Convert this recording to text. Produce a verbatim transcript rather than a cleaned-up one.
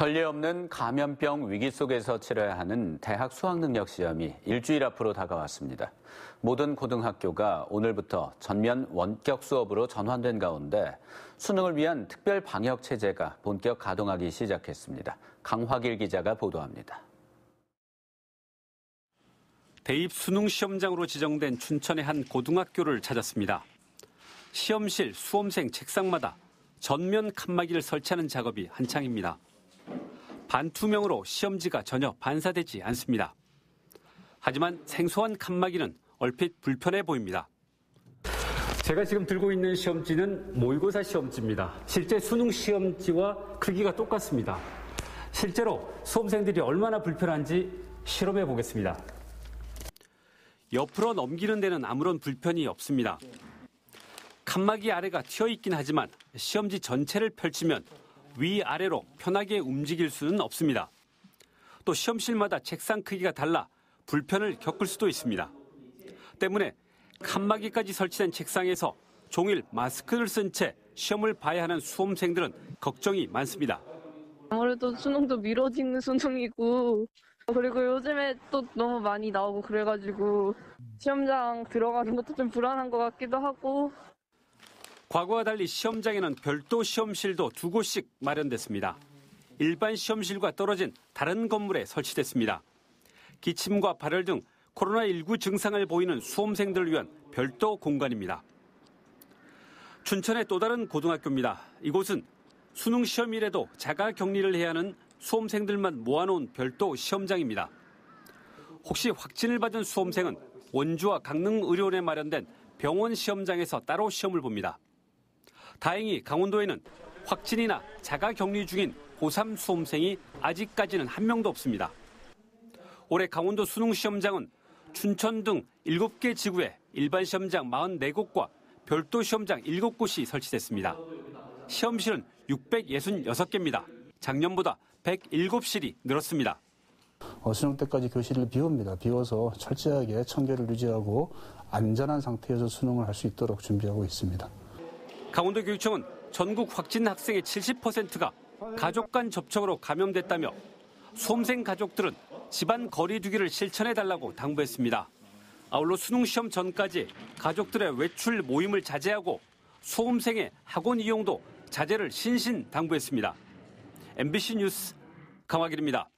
전례 없는 감염병 위기 속에서 치러야 하는 대학 수학능력시험이 일주일 앞으로 다가왔습니다. 모든 고등학교가 오늘부터 전면 원격 수업으로 전환된 가운데 수능을 위한 특별 방역 체제가 본격 가동하기 시작했습니다. 강화길 기자가 보도합니다. 대입 수능 시험장으로 지정된 춘천의 한 고등학교를 찾았습니다. 시험실, 수험생 책상마다 전면 칸막이를 설치하는 작업이 한창입니다. 반투명으로 시험지가 전혀 반사되지 않습니다. 하지만 생소한 칸막이는 얼핏 불편해 보입니다. 제가 지금 들고 있는 시험지는 모의고사 시험지입니다. 실제 수능 시험지와 크기가 똑같습니다. 실제로 수험생들이 얼마나 불편한지 실험해 보겠습니다. 옆으로 넘기는 데는 아무런 불편이 없습니다. 칸막이 아래가 튀어 있긴 하지만 시험지 전체를 펼치면 위아래로 편하게 움직일 수는 없습니다. 또 시험실마다 책상 크기가 달라 불편을 겪을 수도 있습니다. 때문에 칸막이까지 설치된 책상에서 종일 마스크를 쓴 채 시험을 봐야 하는 수험생들은 걱정이 많습니다. 아무래도 수능도 미뤄지는 수능이고 그리고 요즘에 또 너무 많이 나오고 그래가지고 시험장 들어가는 것도 좀 불안한 것 같기도 하고. 과거와 달리 시험장에는 별도 시험실도 두 곳씩 마련됐습니다. 일반 시험실과 떨어진 다른 건물에 설치됐습니다. 기침과 발열 등 코로나 십구 증상을 보이는 수험생들을 위한 별도 공간입니다. 춘천의 또 다른 고등학교입니다. 이곳은 수능 시험일에도 자가 격리를 해야 하는 수험생들만 모아놓은 별도 시험장입니다. 혹시 확진을 받은 수험생은 원주와 강릉의료원에 마련된 병원 시험장에서 따로 시험을 봅니다. 다행히 강원도에는 확진이나 자가 격리 중인 고삼 수험생이 아직까지는 한 명도 없습니다. 올해 강원도 수능 시험장은 춘천 등 일곱 개 지구에 일반 시험장 사십사 곳과 별도 시험장 일곱 곳이 설치됐습니다. 시험실은 육백육십육 개입니다. 작년보다 백칠 실이 늘었습니다. 어, 수능 때까지 교실을 비웁니다. 비워서 철저하게 청결을 유지하고 안전한 상태에서 수능을 할 수 있도록 준비하고 있습니다. 강원도 교육청은 전국 확진 학생의 칠십 퍼센트가 가족 간 접촉으로 감염됐다며 수험생 가족들은 집안 거리 두기를 실천해달라고 당부했습니다. 아울러 수능 시험 전까지 가족들의 외출 모임을 자제하고 수험생의 학원 이용도 자제를 신신 당부했습니다. 엠비씨 뉴스 강화길입니다.